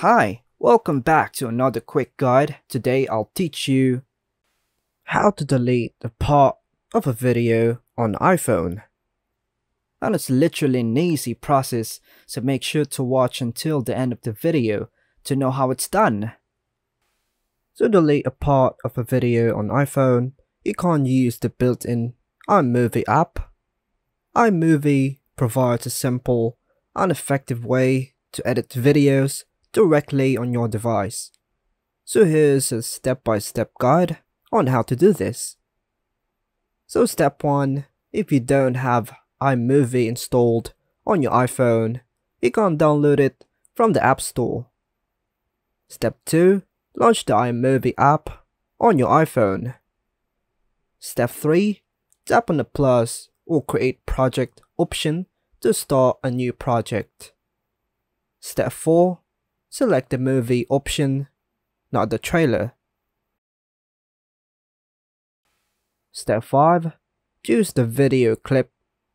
Hi, welcome back to another quick guide. Today I'll teach you how to delete the part of a video on iPhone. And it's literally an easy process, so make sure to watch until the end of the video to know how it's done. To delete a part of a video on iPhone, you can't use the built-in iMovie app. iMovie provides a simple and effective way to edit videos directly on your device. So here's a step-by-step guide on how to do this. So step 1, if you don't have iMovie installed on your iPhone, you can download it from the App Store. Step 2, launch the iMovie app on your iPhone. Step 3, tap on the plus or create project option to start a new project. Step 4, select the movie option, not the trailer. Step 5, choose the video clip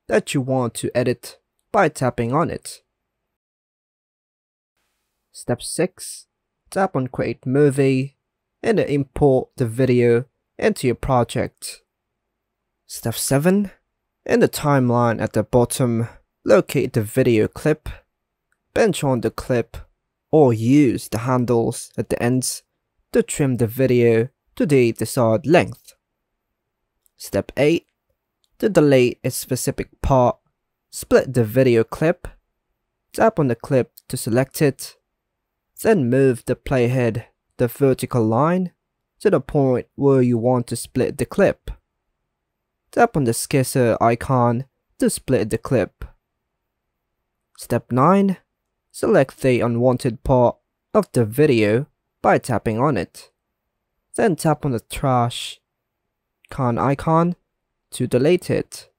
that you want to edit by tapping on it. Step 6, tap on Create Movie and import the video into your project. Step 7, in the timeline at the bottom, locate the video clip, bench on the clip, or use the handles at the ends to trim the video to the desired length. Step 8, to delete a specific part, split the video clip, tap on the clip to select it, then move the playhead, the vertical line, to the point where you want to split the clip. Tap on the scissor icon to split the clip. Step 9, select the unwanted part of the video by tapping on it. Then tap on the trash can icon to delete it.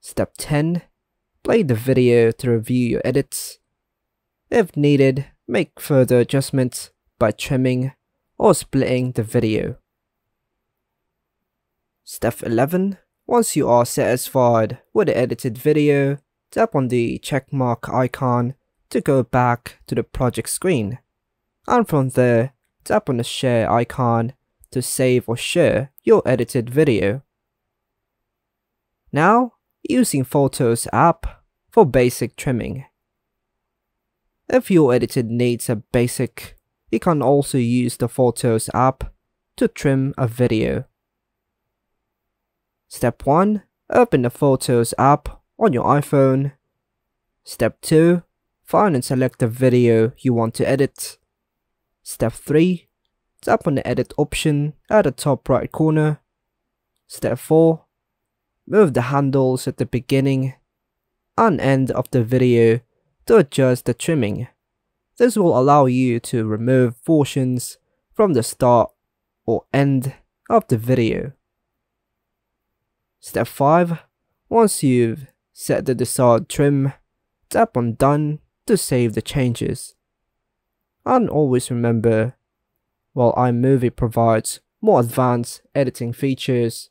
Step 10, play the video to review your edits. If needed, make further adjustments by trimming or splitting the video. Step 11, once you are satisfied with the edited video, tap on the checkmark icon to go back to the project screen. And from there, tap on the share icon to save or share your edited video. Now, using Photos app for basic trimming. If your edited needs are basic, you can also use the Photos app to trim a video. Step 1, open the Photos app on your iPhone. Step 2, find and select the video you want to edit. Step 3, tap on the edit option at the top right corner. Step 4, move the handles at the beginning and end of the video to adjust the trimming. This will allow you to remove portions from the start or end of the video. Step 5, once you've set the desired trim, tap on Done to save the changes. And always remember, while iMovie provides more advanced editing features,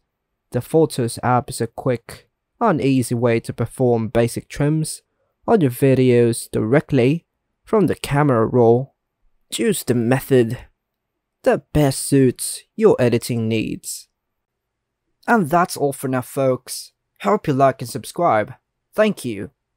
the Photos app is a quick and easy way to perform basic trims on your videos directly from the camera roll. Choose the method that best suits your editing needs. And that's all for now, folks. Hope you like and subscribe. Thank you.